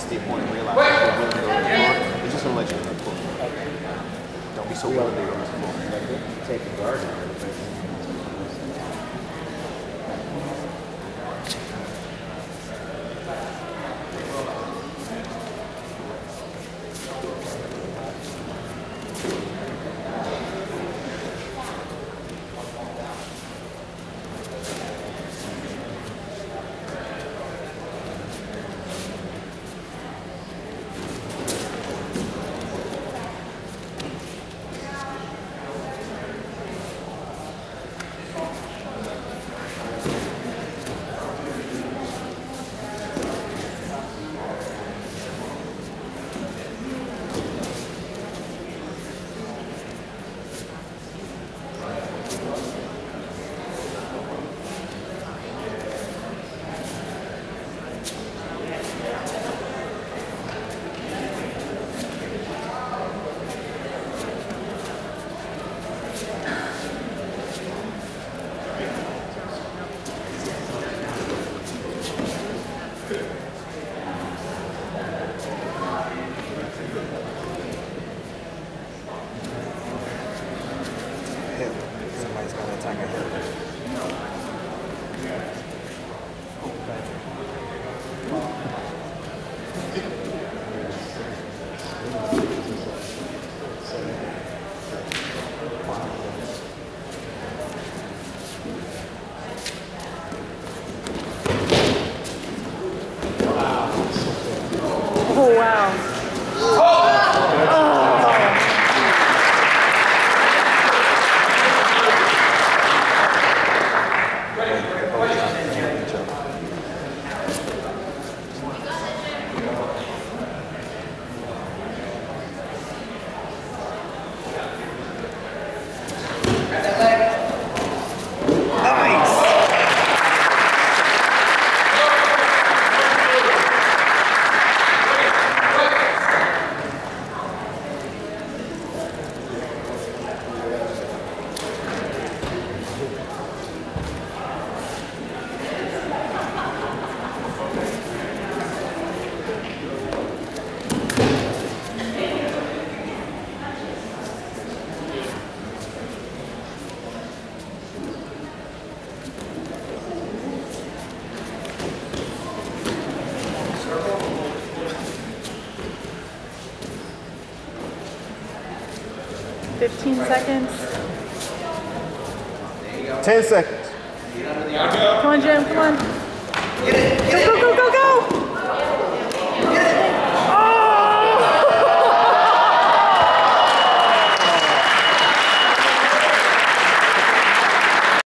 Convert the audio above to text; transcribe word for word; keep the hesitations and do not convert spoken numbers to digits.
once they want to realize they're willing to go to court, they're just going to let you go to court. Don't be so willing to go to court. Take the guard out of it. fifteen seconds. ten seconds. Come on, Jim, come on. Go, go, go, go, go!